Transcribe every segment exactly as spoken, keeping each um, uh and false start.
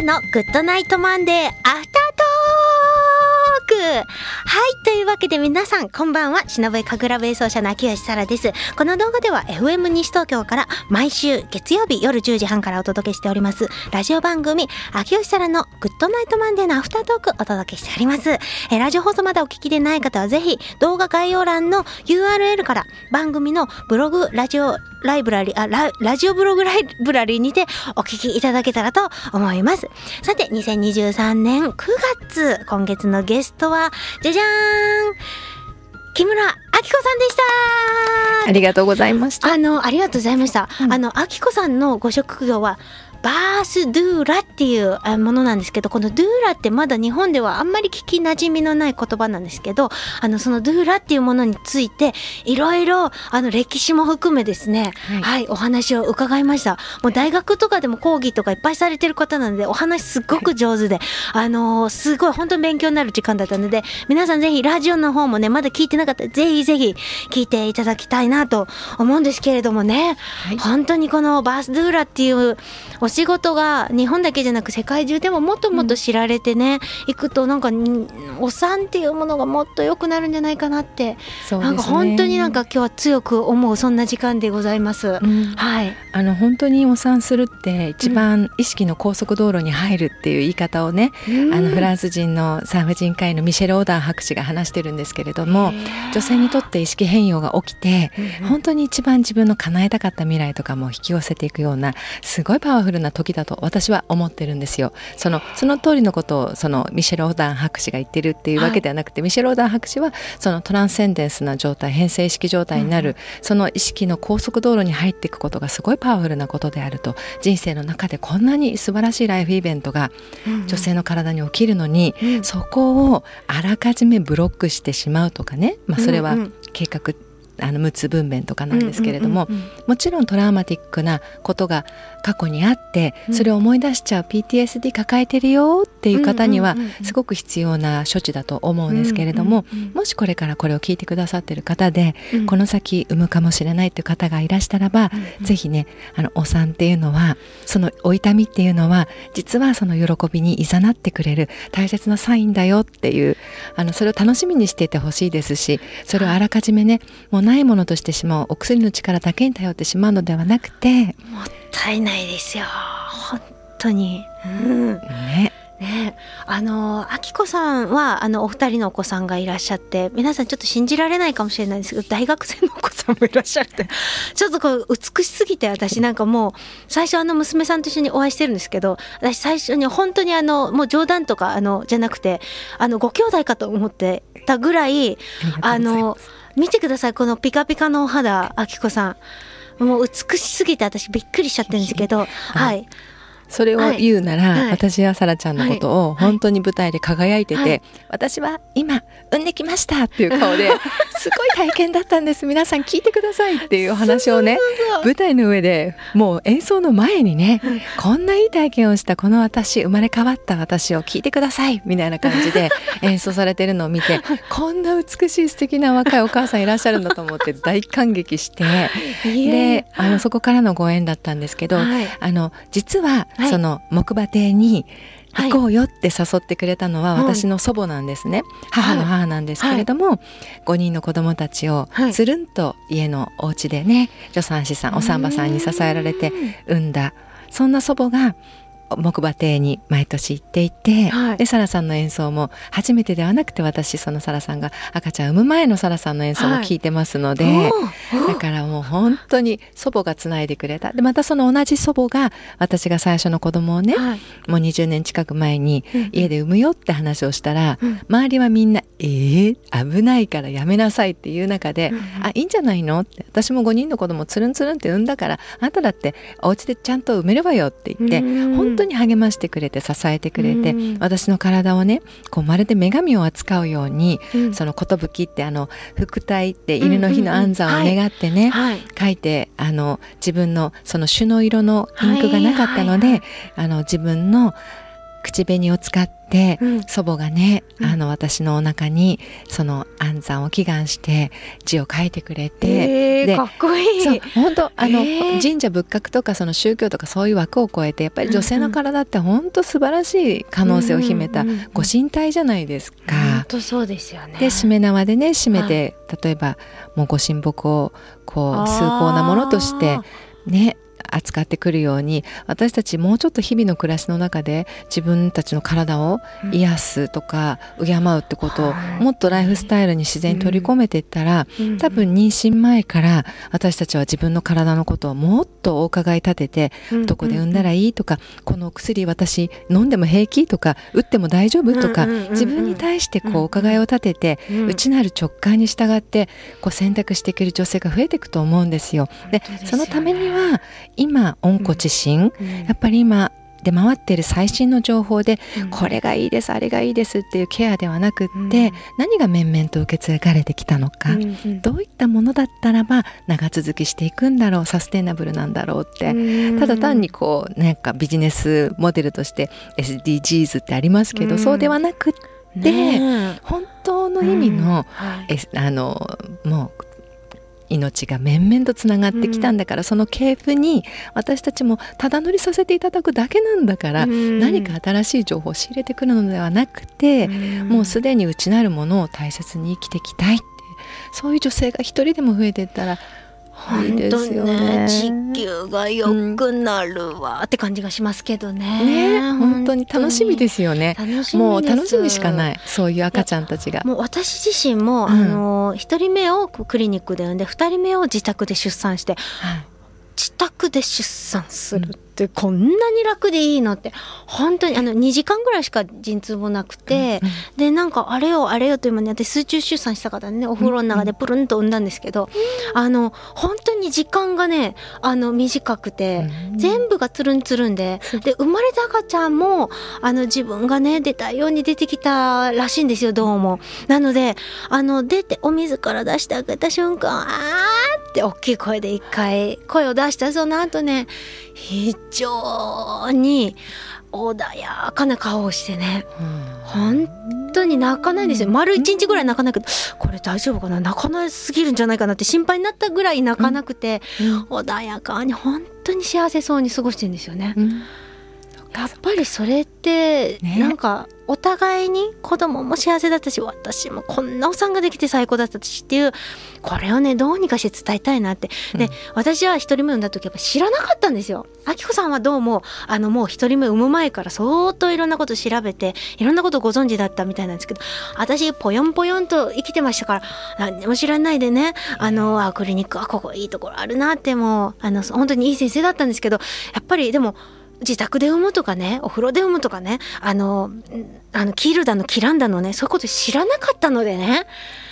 からのグッドナイトマンデーアフタートーク。はい、というわけで皆さんこんばんは、しのぶえ神楽部演奏者の秋吉沙羅です。この動画では エフエム 西東京から毎週月曜日夜じゅうじはんからお届けしておりますラジオ番組秋吉沙羅のグッドナイトマンデーのアフタートークお届けしております。えラジオ放送まだお聞きでない方はぜひ動画概要欄の ユーアールエル から番組のブログラジオライブラリ、あ、ラ、ラジオブログライブラリにてお聞きいただけたらと思います。さて、にせんにじゅうさんねんくがつ、今月のゲストは、じゃじゃーん、木村あきこさんでした。ありがとうございました。あの、ありがとうございました。うん、あの、あきこさんのご職業は、バースドゥーラっていうものなんですけど、このドゥーラってまだ日本ではあんまり聞き馴染みのない言葉なんですけど、あのそのドゥーラっていうものについていろいろあの歴史も含めですね、はい、はい、お話を伺いました。もう大学とかでも講義とかいっぱいされてる方なのでお話すっごく上手で、あのー、すごい本当に勉強になる時間だったので、皆さんぜひラジオの方もねまだ聞いてなかったらぜひぜひ聞いていただきたいなと思うんですけれどもね、はい、本当にこのバースドゥーラっていうお仕事が日本だけじゃなく世界中でももっともっと知られてね、うん、いくとなんかお産っていうものがもっと良くなるんじゃないかなって、そうですね、なんか本当になんか今日は強く思うそんな時間でございます。うん、はい。あの本当にお産するって一番意識の高速道路に入るっていう言い方をね、うん、あのフランス人の産婦人科医のミシェル・オーダン博士が話してるんですけれども、女性にとって意識変容が起きて、うん、本当に一番自分の叶えたかった未来とかも引き寄せていくようなすごいパワフルな時だと私は思ってるんですよ。そのその通りのことをそのミシェル・オーダン博士が言ってるっていうわけではなくて、はい、ミシェル・オーダン博士はそのトランセンデンスな状態、変性意識状態になる、うん、その意識の高速道路に入っていくことがすごいパワフルなことであると、人生の中でこんなに素晴らしいライフイベントが女性の体に起きるのに、うんうん、そこをあらかじめブロックしてしまうとかね、まあ、それは計画、うん、うんあの無痛分娩とかなんですけれども、もちろんトラウマティックなことが過去にあってそれを思い出しちゃう ピーティーエスディー 抱えてるよっていう方にはすごく必要な処置だと思うんですけれども、もしこれからこれを聞いてくださってる方でこの先産むかもしれないっていう方がいらしたらば、是非ね、あのお産っていうのはそのお痛みっていうのは実はその喜びにいざなってくれる大切なサインだよっていう、あのそれを楽しみにしていてほしいですし、それをあらかじめねもうないものとしてしまう、お薬の力だけに頼ってしまうのではなくて、もったいないですよ本当に。うん、ねね、あのあきこさんはあのお二人のお子さんがいらっしゃって、皆さんちょっと信じられないかもしれないんですけど大学生のお子さんもいらっしゃって、ちょっとこう美しすぎて、私なんかもう最初あの娘さんと一緒にお会いしてるんですけど、私最初に本当にあのもう冗談とかあのじゃなくてあのご兄弟かと思ってたぐらい、あの見てくださいこのピカピカのお肌、あきこさんもう美しすぎて私びっくりしちゃってるんですけどはい。それを言うなら、はい、私は沙羅ちゃんのことを本当に舞台で輝いてて、はいはい、私は今産んできましたっていう顔ですごい体験だったんです皆さん聞いてくださいっていうお話をね、舞台の上でもう演奏の前にね、はい、こんないい体験をしたこの私、生まれ変わった私を聞いてくださいみたいな感じで演奏されてるのを見てこんな美しい素敵な若いお母さんいらっしゃるんだと思って大感激してで、あのそこからのご縁だったんですけど、はい、あの実はその木馬亭に行こうよって誘ってくれたのは私の祖母なんですね、はい、母の母なんですけれども、はいはい、ごにんの子供たちをつるんと家のお家でね、助産師さん、お産婆さんに支えられて産んだ、そんな祖母が木馬亭に毎年行っていて、はい、で沙羅さんの演奏も初めてではなくて、私その沙羅さんが赤ちゃん産む前の沙羅さんの演奏も聞いてますので、はい、だからもう本当に祖母がつないでくれた。でまたその同じ祖母が私が最初の子供をね、はい、もうにじゅうねん近く前に家で産むよって話をしたら、うん、周りはみんな「えー、危ないからやめなさい」っていう中で「うん、あいいんじゃないの?」って「私もごにんの子供つるんつるんって産んだからあなただってお家でちゃんと産めればよ」って言って本当本当に励ましてくれて支えてくれて、うん、私の体をねこうまるで女神を扱うように、うん、その寿ってあの福体って犬の日の安産を願ってね書いて、あの自分のその朱の色のインクがなかったので、はいはい、あの自分の口紅を使って、うん、祖母がね、あの私のお腹にその安産を祈願して字を書いてくれて、で、かっこいい。そう、本当あの、えー、神社仏閣とかその宗教とかそういう枠を超えて、やっぱり女性の体って本当素晴らしい可能性を秘めたご身体じゃないですか。本当そうですよね。で、しめ縄でね締めて、例えばもうご神木をこう崇高なものとしてね扱ってくるように、私たちもうちょっと日々の暮らしの中で自分たちの体を癒すとか敬うってことをもっとライフスタイルに自然に取り込めていったら、多分妊娠前から私たちは自分の体のことをもっとお伺い立てて、どこで産んだらいいとか、このお薬私飲んでも平気とか打っても大丈夫とか、自分に対してこうお伺いを立てて、内なる直感に従ってこう選択していける女性が増えていくと思うんですよ。で、そのためには今温故知新、うん、やっぱり今で回っている最新の情報で、うん、これがいいですあれがいいですっていうケアではなくって、うん、何が面々と受け継がれてきたのか、うん、うん、どういったものだったらば長続きしていくんだろう、サステナブルなんだろうって、うん、ただ単にこうなんかビジネスモデルとして エスディージーズ ってありますけど、うん、そうではなくって、ね、本当の意味の、うん、あのもう命が面々とつながってきたんだから、うん、その系譜に私たちもただ乗りさせていただくだけなんだから、うん、何か新しい情報を仕入れてくるのではなくて、うん、もうすでに内なるものを大切に生きていきたいって、そういう女性が一人でも増えていったらいいですよね。本当ね、地球が良くなるわって感じがしますけどね。ね、本当に楽しみですよね。もう楽しみしかない、そういう赤ちゃんたちが。もう私自身も、うん、あのひとりめをクリニックで産んでふたりめを自宅で出産して、はい、自宅で出産するって、うん、こんなに楽でいいのって、本当にあのにじかんぐらいしか陣痛もなくて、うん、でなんかあれよあれよという間に私水中出産した方ね、お風呂の中でプルンと産んだんですけど、うん、あの本当に時間がねあの短くて、うん、全部がつるんつるんで、で生まれた赤ちゃんもあの自分がね出たように出てきたらしいんですよ、どうも。なのであの出てお水から出してあげた瞬間、あーって大きい声で一回声を出出したその後ね、非常に穏やかな顔をしてね、うん、本当に泣かないんですよ、うん、丸いちにちぐらい泣かなくて、これ大丈夫かな、泣かなすぎるんじゃないかなって心配になったぐらい泣かなくて、うん、穏やかに本当に幸せそうに過ごしてるんですよね、うん、やっぱりそれって、ね、なんかお互いに子供も幸せだったし、私もこんなお産ができて最高だったしっていう、これをねどうにかして伝えたいなって。で、うん、私は一人目産んだ時やっぱ知らなかったんですよ。あきこさんはどうもあのもう一人目産む前から相当いろんなこと調べていろんなことご存知だったみたいなんですけど、私ぽよんぽよんと生きてましたから何も知らないでね、あのあクリニックはここいいところあるなって、もうあの本当にいい先生だったんですけど、やっぱりでも自宅で産むとかね、お風呂で産むとかね、あの、あのキールだのキランだのね、そういうこと知らなかったのでね。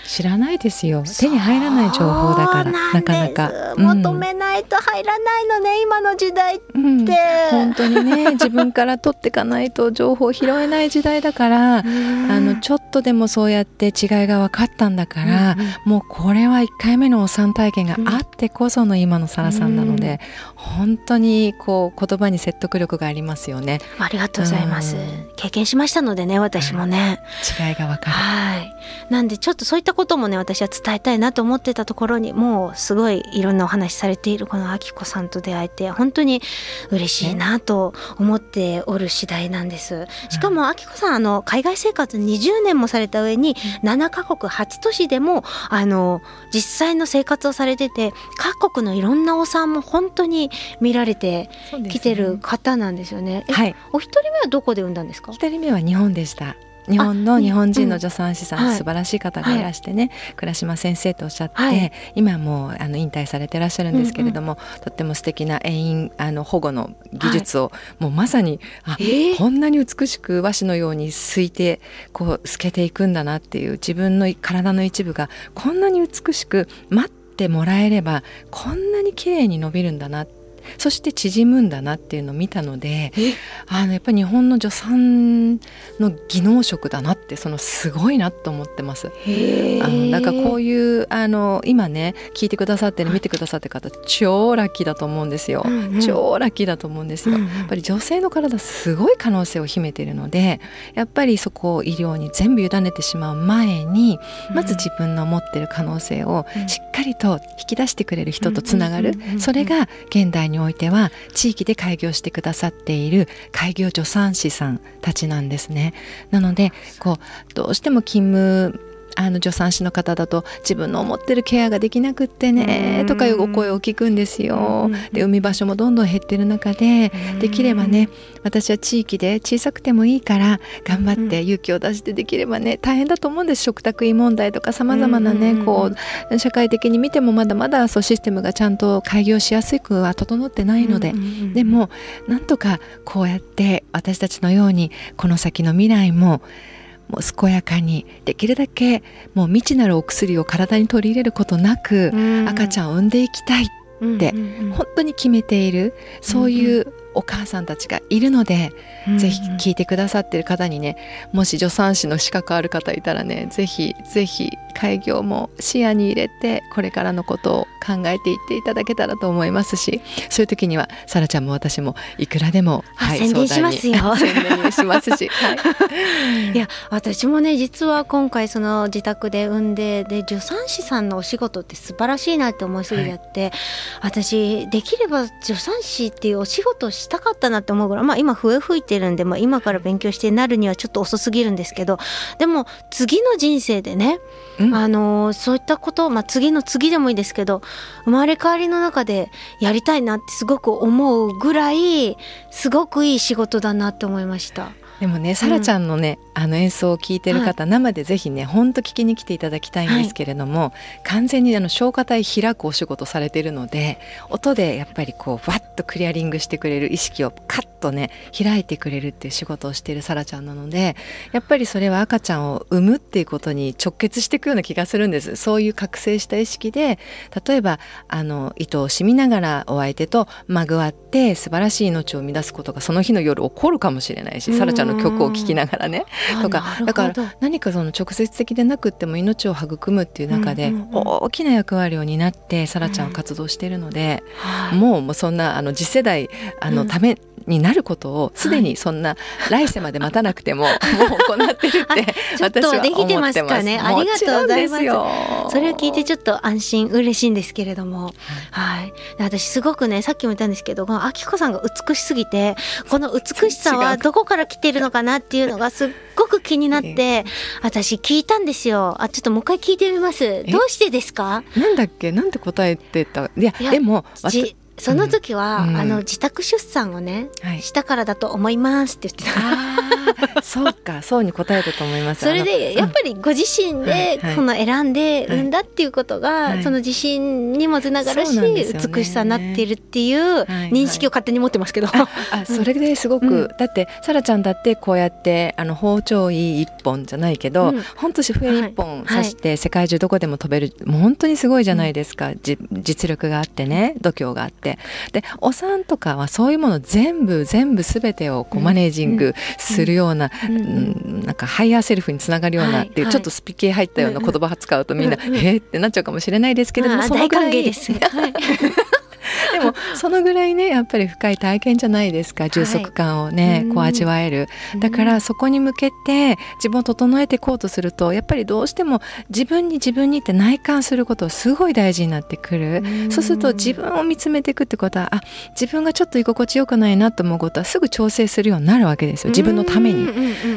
知らないですよ。手に入らない情報だから、なかなか。求めないと入らないのね、うん、今の時代って、うん。本当にね、自分から取っていかないと情報を拾えない時代だから、あの、ちょっとでもそうやって違いが分かったんだから、うん、うん、もうこれはいっかいめのお産体験があってこその今のサラさんなので、うん、本当にこう、言葉に説得力がありますよね。ありがとうございます。うん、経験しましたのでね、私もね。違いが分かる。はい。なんで、ちょっとそういったこともね私は伝えたいなと思ってたところに、もうすごいいろんなお話しされているこのあきこさんと出会えて本当に嬉しいなと思っておる次第なんです。しかもあきこさんあの海外生活にじゅうねんもされた上にななかこくはちとしでもあの実際の生活をされてて、各国のいろんなお産も本当に見られてきてる方なんですよね。はい、お一人目はどこで産んだんですか？一人目は日本でした。日本の日本人の助産師さん、うん、素晴らしい方がいらしてね、はい、倉嶋先生とおっしゃって、はい、今もうあの引退されてらっしゃるんですけれども、うん、うん、とっても素敵な遠因あの保護の技術を、はい、もうまさにあ、えー、こんなに美しく和紙のようにすいてこう透けていくんだなっていう、自分の体の一部がこんなに美しく待ってもらえればこんなに綺麗に伸びるんだなって。そして縮むんだなっていうのを見たので、あのやっぱり日本の助産の技能職だなって、そのすごいなと思ってます。あのだからこういうあの今ね聞いてくださってる見てくださってる方、超ラッキーだと思うんですよ。うん、うん、超ラッキーだと思うんですよ。やっぱり女性の体すごい可能性を秘めているので、やっぱりそこを医療に全部委ねてしまう前に、まず自分の持ってる可能性をしっかりと引き出してくれる人とつながる、それが現代においては地域で開業してくださっている開業助産師さんたちなんですね。なのでこうどうしても勤務あの助産師の方だと自分の思ってるケアができなくってねとかいうお声を聞くんですよ。で産み場所もどんどん減ってる中で、できればね私は地域で小さくてもいいから頑張って勇気を出してできればね、大変だと思うんです。食卓医問題とかさまざまなねこう社会的に見てもまだまだそうシステムがちゃんと開業しやすくは整ってないので、でもなんとかこうやって私たちのようにこの先の未来ももう健やかにできるだけもう未知なるお薬を体に取り入れることなく、うん、赤ちゃんを産んでいきたいって本当に決めている、そういうお母さんたちがいるので、うん、うん、ぜひ聞いてくださっている方にね、もし助産師の資格ある方いたらね、ぜひぜひ開業も視野に入れてこれからのことを考えていっていただけたらと思いますし、そういう時にはさらちゃんも私もいくらでも、はい、宣伝しますよ宣伝しますし、はい、いや私もね実は今回その自宅で産んでで助産師さんのお仕事って素晴らしいなって思いすぎてやって、はい、私できれば助産師っていうお仕事をしたかったなって思うぐらい、まあ、今笛吹いてるんで、まあ、今から勉強してなるにはちょっと遅すぎるんですけど、でも次の人生でね、うん、あのそういったことを、まあ、次の次でもいいですけど生まれ変わりの中でやりたいなってすごく思うぐらいすごくいい仕事だなって思いました。でもね、さらちゃんのね、うん、あの演奏を聞いてる方、はい、生でぜひねほんと聞きに来ていただきたいんですけれども、はい、完全にあの消化体開くお仕事されてるので、音でやっぱりこうわっとクリアリングしてくれる、意識をカッとね開いてくれるっていう仕事をしているさらちゃんなので、やっぱりそれは赤ちゃんを産むっていうことに直結していくような気がするんです。そういう覚醒した意識で、例えばあの糸を締みながらお相手とまぐわって素晴らしい命を生み出すことがその日の夜起こるかもしれないし、さらちゃんの曲を聴きながらねとか、だから何かその直接的でなくっても命を育むっていう中で大きな役割を担ってさらちゃんは活動しているので、うん、もう、もうそんなあの次世代あのため、うんになることをすでにそんな来世まで待たなくてももう行ってるって私は思ってます。ちょっとできてますかね。ありがとうございます。それを聞いてちょっと安心嬉しいんですけれども、はい、私すごくねさっきも言ったんですけど、このあきこさんが美しすぎて、この美しさはどこから来てるのかなっていうのがすっごく気になって私聞いたんですよ。あ、ちょっともう一回聞いてみます。どうしてですか？なんだっけ、なんて答えてた。いやでもその時は、うん、あの自宅出産をね、はい、したからだと思いますって言ってた。そうか、そうに答えたと思います。それでやっぱりご自身でこの選んで産んだっていうことが、はい、その自信にもつながるし、はい、美しさになっているっていう認識を勝手に持ってますけど、それですごく、うん、だってさらちゃんだってこうやってあの包丁いい一本じゃないけど、うん、本当に笛一本刺して世界中どこでも飛べる、はい、もう本当にすごいじゃないですか、うん、じ実力があってね、度胸があって。でお産とかはそういうもの全部全部全てをこうマネージングするような、なんかハイヤーセルフにつながるようなっていう、はい、ちょっとスピ系入ったような言葉を使うとみんな、うん、えーってなっちゃうかもしれないですけども、そのぐらいです。でもそのぐらいねやっぱり深い体験じゃないですか、充足感をね、はい、こう味わえる。だからそこに向けて自分を整えていこうとすると、やっぱりどうしても自分に自分にって内観することすごい大事になってくる。そうすると自分を見つめていくってことは、あ、自分がちょっと居心地よくないなと思うことはすぐ調整するようになるわけですよ、自分のために。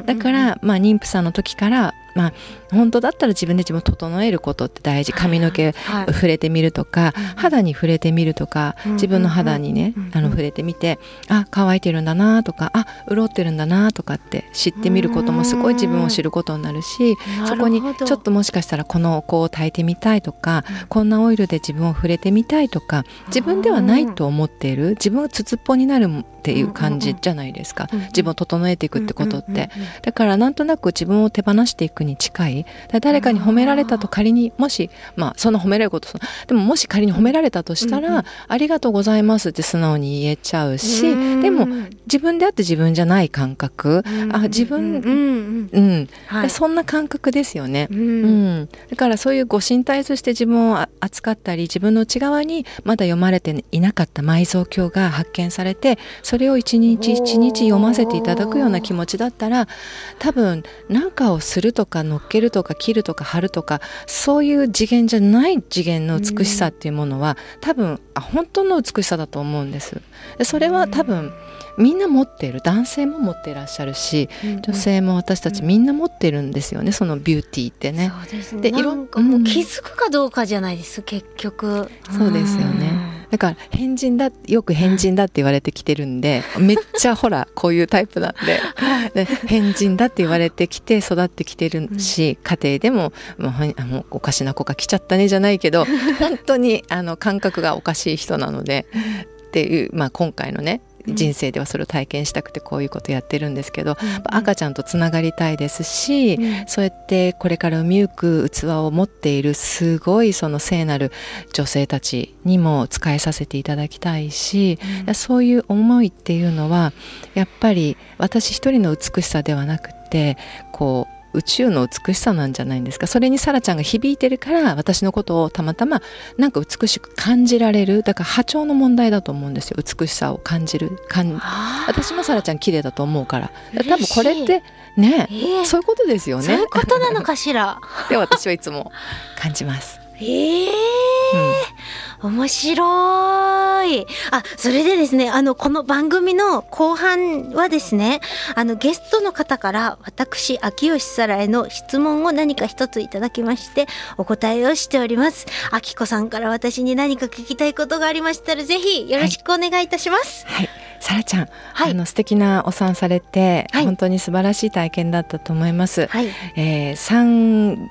だからまあ妊婦さんの時からまあ、本当だったら自分で自分を整えることって大事。髪の毛触れてみるとか、はい、肌に触れてみるとか、自分の肌にねあの触れてみて、あ、乾いてるんだなとか、あ、潤ってるんだなとかって知ってみることもすごい自分を知ることになるし、そこにちょっともしかしたらこのお香を炊いてみたいとか、こんなオイルで自分を触れてみたいとか、自分ではないと思っている自分がつつっぽになるっていう感じじゃないですか、自分を整えていくってことって。だからなんとなく自分を手放していくに近い。誰かに褒められたと仮にもし、まあそんな褒められることでももし仮に褒められたとしたら、うんうん、ありがとうございますって素直に言えちゃうし、うん、でも自分であって自分じゃない感覚、うん、あ自分、うん、そんな感覚ですよね、うんうん、だからそういうご身体として自分を扱ったり自分の内側にまだ読まれていなかった埋蔵経が発見されて、それを一日一日読ませていただくような気持ちだったら、多分何かをするとか乗っけるとか切るとか貼るとかそういう次元じゃない次元の美しさっていうものは、うん、多分あ本当の美しさだと思うんです。それは多分みんな持っている、男性も持っていらっしゃるし、うん、女性も私たちみんな持ってるんですよね、うん、そのビューティーってね。そうですね。で、なんかもう気づくかどうかじゃないです、うん、結局。そうですよね。だから変人だ、よく変人だって言われてきてるんで、めっちゃほらこういうタイプなんでで変人だって言われてきて育ってきてるし、家庭でも「もう、もうおかしな子が来ちゃったね」じゃないけど本当にあの感覚がおかしい人なのでっていう、まあ、今回のね人生ではそれを体験したくてこういうことやってるんですけど、うん、赤ちゃんとつながりたいですし、うん、そうやってこれから生みゆく器を持っているすごいその聖なる女性たちにも使えさせていただきたいし、うん、そういう思いっていうのはやっぱり私一人の美しさではなくてこう宇宙の美しさなんじゃないんですか。それにサラちゃんが響いてるから私のことをたまたまなんか美しく感じられる。だから波長の問題だと思うんですよ、美しさを感じる感私もサラちゃん綺麗だと思うから、多分これってね、えー、そういうことですよね。そういうことなのかしらで私はいつも感じますええーうん、面白い。あ、それでですね、あの、この番組の後半はですね、あの、ゲストの方から私、秋吉沙羅への質問を何か一ついただきまして、お答えをしております。あきこさんから私に何か聞きたいことがありましたら、ぜひよろしくお願いいたします。はい。はい沙羅ちゃん、はい、あの素敵なお産されて、はい、本当に素晴らしい体験だったと思います。はい、えー、産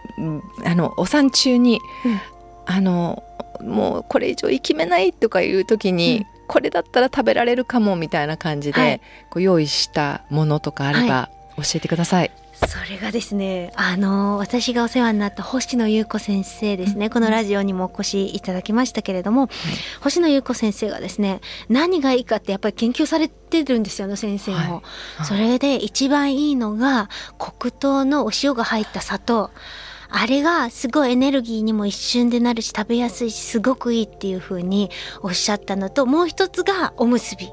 あのお産中に、うん、あのもうこれ以上生きめないとかいう時に、うん、これだったら食べられるかもみたいな感じで、はい、こう用意したものとかあれば教えてください。はい、それがですね、あの私がお世話になった星野裕子先生ですね、うん、このラジオにもお越しいただきましたけれども、はい、星野裕子先生がですね、何がいいかってやっぱり研究されてるんですよね、先生も、はいはい、それで一番いいのが黒糖のお塩が入った砂糖、あれがすごいエネルギーにも一瞬でなるし食べやすいしすごくいいっていう風におっしゃったのと、もう一つがおむすび、は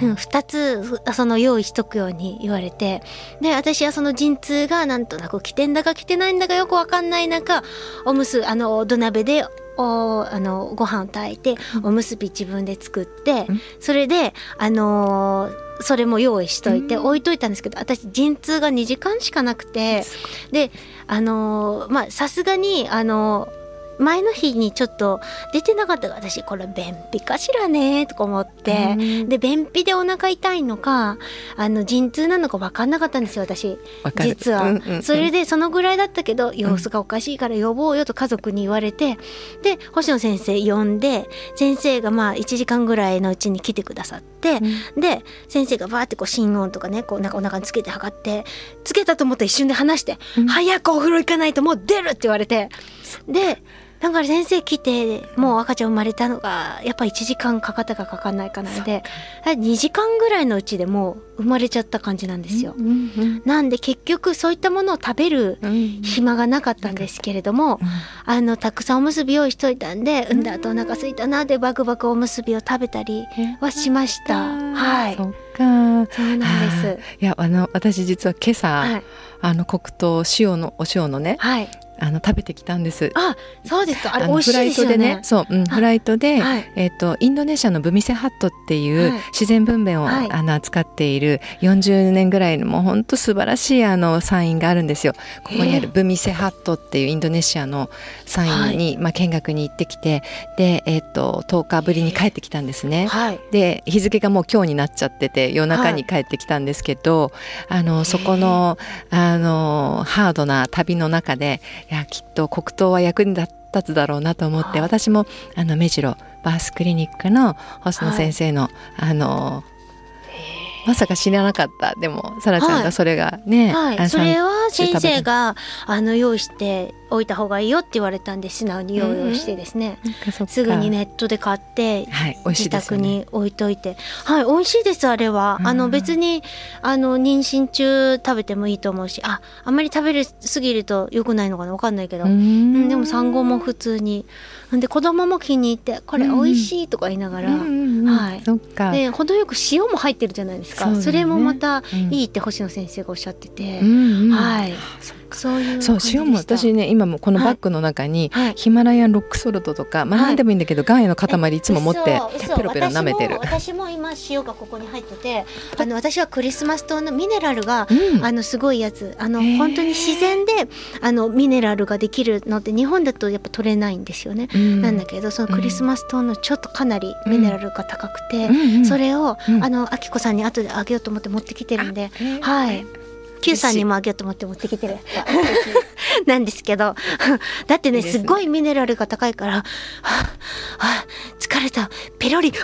い、うん、二つその用意しとくように言われて、で私はその陣痛がなんとなく来てんだか来てないんだかよくわかんない中、おむすあの土鍋でおあのご飯を炊いておむすび自分で作って、うん、それであのー、それも用意しといて、うん、置いといたんですけど、私陣痛がにじかんしかなくて、であのー、まあさすがにあのー。前の日にちょっと出てなかったから、私これ便秘かしらねとか思って、うん、で便秘でお腹痛いのかあの陣痛なのか分かんなかったんですよ私実は、うんうんうん、それでそのぐらいだったけど様子がおかしいから呼ぼうよと家族に言われて、うん、で星野先生呼んで、先生がまあいちじかんぐらいのうちに来てくださって、うん、で先生がバーってこう心音とかねこうなんかお腹につけて測ってつけたと思ったら一瞬で離して、うん、早くお風呂行かないともう出るって言われて、でだから先生来てもう赤ちゃん生まれたのがやっぱいちじかんかかったかかかんないかなんでにじかんぐらいのうちでもう生まれちゃった感じなんですよ、うんうんうん、なんで結局そういったものを食べる暇がなかったんですけれども、うんうん、あのたくさんおむすび用意しといたんで、うん、産んだ後お腹すいたなでバクバクおむすびを食べたりはしました、うん、はい、そっか、そうなんです。いやあの私実は今朝、はい、あの黒糖塩のお塩のね、はいあの食べてきたんです。あ、そうですか。あれ美味しいですよね。フライトでね、そう、うん、フライトで、はい、えっとインドネシアのブミセハットっていう自然分娩を、はい、あの扱っているよんじゅうねんぐらいのもう本当素晴らしいあの産院があるんですよ。ここにあるブミセハットっていうインドネシアの産院に、はい、まあ見学に行ってきて、でえっととおかぶりに帰ってきたんですね。はい、で日付がもう今日になっちゃってて夜中に帰ってきたんですけど、はい、あのそこのあのハードな旅の中で。いやきっと黒糖は役に立つだろうなと思って、私もあの目白バースクリニックの星野先生の、はい、あのまさか知らなかった。でもさらちゃんがそれがね、はいはい、それは先生があの用意しておいた方がいいよって言われたんで素直に用意をしてですね、うん、すぐにネットで買って、はい、自宅に置いといて、はい、美味しいです。あれはあの別にあの妊娠中食べてもいいと思うし、ああんまり食べるすぎると良くないのかな、分かんないけど、うん、でも産後も普通にで子供も気に入ってこれ美味しいとか言いながら、はい、で程よく塩も入ってるじゃないですか。 そうだね、それもまたいいって星野先生がおっしゃってて、はい。そう塩も私ね今もこのバッグの中にヒマラヤンロックソルトとか、まあ何でもいいんだけど岩塩の塊いつも持ってペロペロ舐めてる。私も今塩がここに入ってて、あの私はクリスマス島のミネラルがあのすごいやつ、あの本当に自然であのミネラルができるのって日本だとやっぱ取れないんですよね。なんだけどそのクリスマス島のちょっとかなりミネラルが高くて、それをあのあきこさんに後であげようと思って持ってきてるんで、はい。Q さんにもあげようと思って持ってきてるなんですけどだってねすごいミネラルが高いから、疲れたペロリ元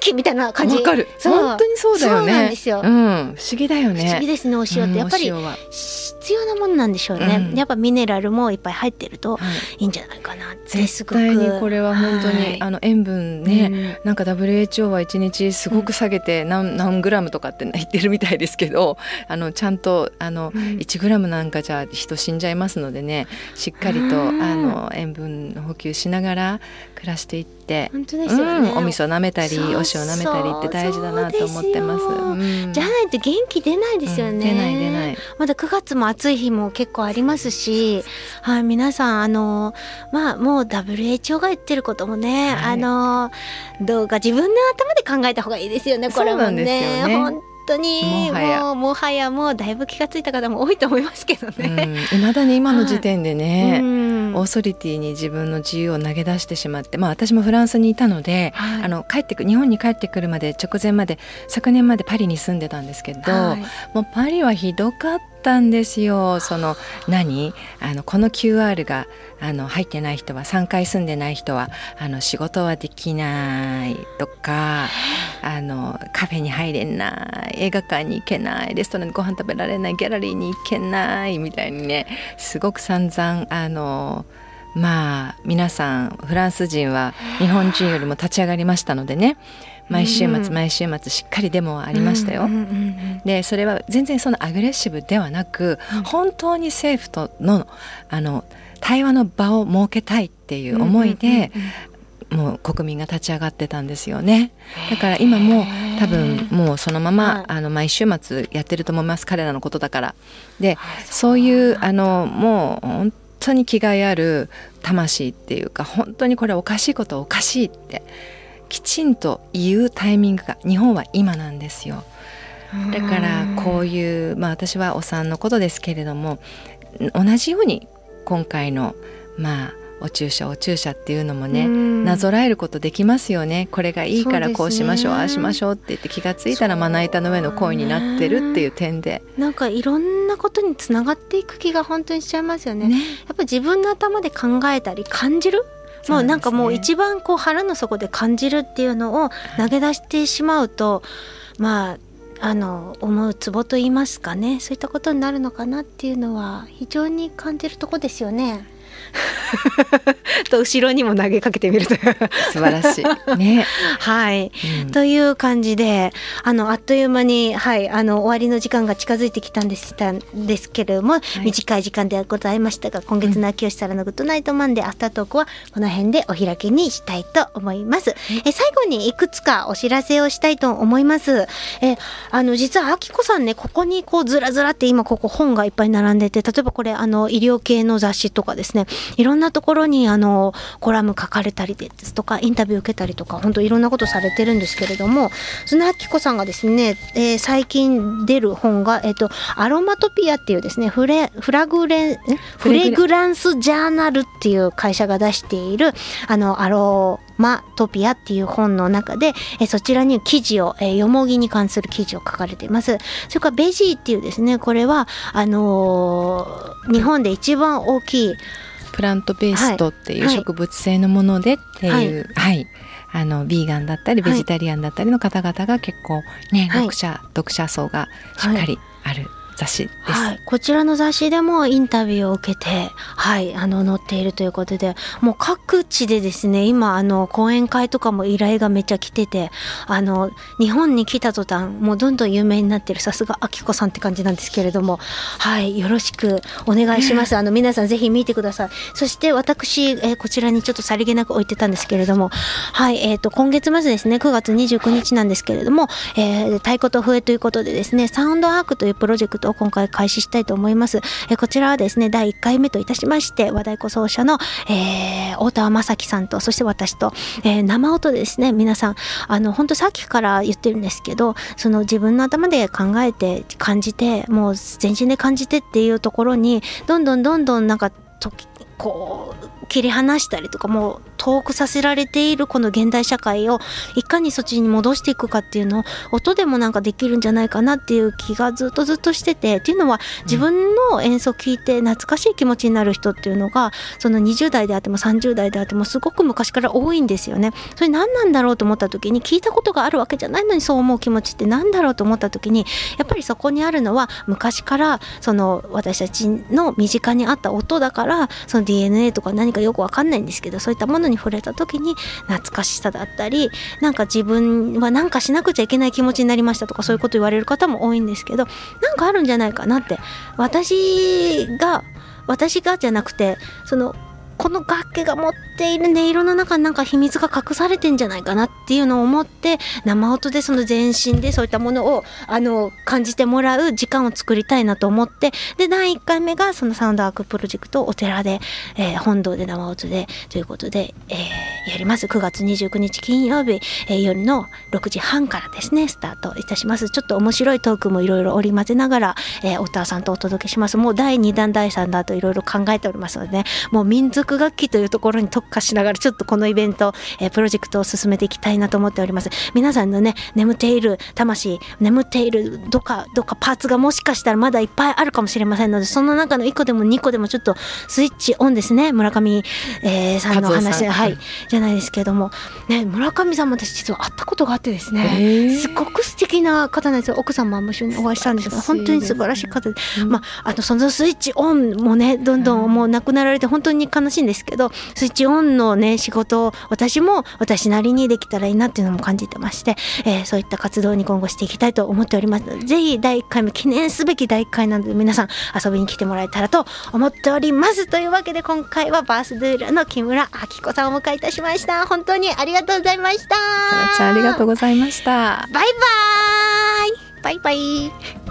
気みたいな感じ。わかる、本当にそうだよね。そうなんですよ、不思議だよね。不思議ですね。お塩ってやっぱり必要なものなんでしょうね。やっぱミネラルもいっぱい入ってるといいんじゃないかな。絶対にこれは本当にあの塩分ね、なんか ダブリューエイチオー はいちにちすごく下げて何何グラムとかって言ってるみたいですけど、あのちゃんとあのいちグラムなんかじゃ人死んじゃいますのでね、しっかりとあの塩分補給しながら暮らしていって、本当ですよね、うん、お味噌舐めたりお塩舐めたりって大事だなと思ってます。うん、じゃないと元気出ないですよね。出ない出ない。まだくがつも暑い日も結構ありますし、はい、皆さんあのまあもう ダブリューエイチオー が言ってることもね、はい、あのどうか自分の頭で考えた方がいいですよね。これもね。本当にもうもはやもうだいぶ気が付いた方も多いと思いますけどね。いまだに今の時点でね、はい、オーソリティに自分の自由を投げ出してしまって、まあ、私もフランスにいたので、はい、あの帰ってく日本に帰ってくるまで直前まで昨年までパリに住んでたんですけど、はい、もうパリはひどかったたんですよ。その何あのこの キューアール があの入ってない人はさんかい住んでない人はあの仕事はできないとか、あのカフェに入れない映画館に行けないレストランでご飯食べられないギャラリーに行けないみたいにね、すごく散々あのまあ皆さんフランス人は日本人よりも立ち上がりましたのでね、毎週末毎週末しっかりデモはありましたよ。でそれは全然そのアグレッシブではなく、本当に政府とのあの対話の場を設けたいっていう思いでもう国民が立ち上がってたんですよね。だから今も多分もうそのままあの毎週末やってると思います、彼らのことだから。でそういうあのもう本当本当に気概ある魂っていうか、本当にこれおかしいことおかしいってきちんと言うタイミングが日本は今なんですよ。だからこういう、まあ、私はお産のことですけれども、同じように今回のまあお注射お注射っていうのもね、なぞらえることできますよね。これがいいからこうしましょう、ああしましょうって言って気がついたらまな板の上の恋になってるっていう点で、なんかいろんなことにつながっていく気が本当にしちゃいますよね。ね、やっぱ自分の頭で考えたり感じる、もうなんかもう一番こう腹の底で感じるっていうのを投げ出してしまうと、はい、まああの思うツボと言いますかね、そういったことになるのかなっていうのは非常に感じるとこですよね。と後ろにも投げかけてみると素晴らしいね。はい、うん、という感じであのあっという間に、はい、あの終わりの時間が近づいてきたんですたんですけれども、はい、短い時間ではございましたが、今月の秋吉沙羅のグッドナイトマンデー、うん、アフタートークはこの辺でお開きにしたいと思います。え最後にいくつかお知らせをしたいと思います。えあの実はあきこさんね、ここにこうずらずらって今ここ本がいっぱい並んでて、例えばこれあの医療系の雑誌とかですね、いろんなところにあのコラム書かれたりですとかインタビュー受けたりとか、本当いろんなことされてるんですけれども、そのあきこさんがですね、えー、最近出る本が、えーと「アロマトピア」っていうですねフレ、フラグレン、フレグランスジャーナルっていう会社が出しているあのアロマトピアっていう本の中で、えー、そちらに記事を、えー、よもぎに関する記事を書かれています。それから「ベジー」っていうですね、これはあのー、日本で一番大きいプラントベーストっていう植物性のものでっていう、はい、あのビーガンだったりベジタリアンだったりの方々が結構ね、読者読者層がしっかりある雑誌です、はい、こちらの雑誌でもインタビューを受けて、はい、あの載っているということで、もう各地でですね、今あの講演会とかも依頼がめっちゃ来てて、あの日本に来た途端もうどんどん有名になってる、さすがあきこさんって感じなんですけれども、はい、よろしくお願いします。あの皆さんぜひ見てください。そして私、えー、こちらにちょっとさりげなく置いてたんですけれども、はい、えー、と今月末ですね、くがつにじゅうくにちなんですけれども、えー、太鼓と笛ということでですね、サウンドアークというプロジェクトを今回開始したいと思います。えこちらはですね、だいいっかいめといたしまして、和太鼓奏者の、えー、太田雅樹さんと、そして私と、えー、生音でですね、皆さんあの本当さっきから言ってるんですけど、その自分の頭で考えて感じて、もう全身で感じてっていうところにどんどんどんどんなんかとこう切り離したりとか、もう遠くさせられているこの現代社会をいかにそっちに戻していくかっていうのを音でもなんかできるんじゃないかなっていう気がずっとずっとしてて、っていうのは自分の演奏聴いて懐かしい気持ちになる人っていうのがそのにじゅうだいであってもさんじゅうだいであってもすごく昔から多いんですよね。それ何なんだろうと思った時に、聞いたことがあるわけじゃないのにそう思う気持ちって何だろうと思った時に、やっぱりそこにあるのは昔からその私たちの身近にあった音だから、その ディーエヌエー とか何かよくわかんないんですけど、そういったものに触れた時に懐かしさだったり、なんか自分はなんかしなくちゃいけない気持ちになりましたとか、そういうこと言われる方も多いんですけど、なんかあるんじゃないかなって、私が私がじゃなくて、そのこの楽器が持っている音色の中になんか秘密が隠されてんじゃないかなっていうのを思って、生音でその全身でそういったものをあの感じてもらう時間を作りたいなと思って、でだいいっかいめがそのサウンドアークプロジェクトをお寺で、えー、本堂で生音でということで、えー、やります。くがつにじゅうくにち金曜日、えー、夜のろくじはんからですねスタートいたします。ちょっと面白いトークもいろいろ織り交ぜながら、えー、おたさんとお届けします。もうだいにだんだいさんだんといろいろ考えておりますので、ね、もう民族楽器というところに特化しながら、ちょっとこのイベント、えー、プロジェクトを進めていきたいなと思っております。皆さんのね、眠っている魂、眠っているどかどかパーツがもしかしたらまだいっぱいあるかもしれませんので、その中のいっこでもにこでもちょっとスイッチオンですね。村上、えー、さんの話、はい、じゃないですけども、ね、村上さんも私実は会ったことがあってですね、すごく素敵な方なんですよ。奥様も一緒にお会いしたんですが、本当に素晴らしい方で、うん、まあ、あのそのスイッチオンもね、どんどんもうなくなられて本当に悲しいんですけど、スイッチオンのね仕事を私も私なりにできたらいいなっていうのも感じてまして、えー、そういった活動に今後していきたいと思っておりますので、ぜひだいいっかいめ記念すべきだいいっかいなので皆さん遊びに来てもらえたらと思っております。というわけで今回はバースドゥーラの木村あきこさんをお迎えいたしました。本当にありがとうございました。さらちゃんありがとうございました。バイバイバイバイ。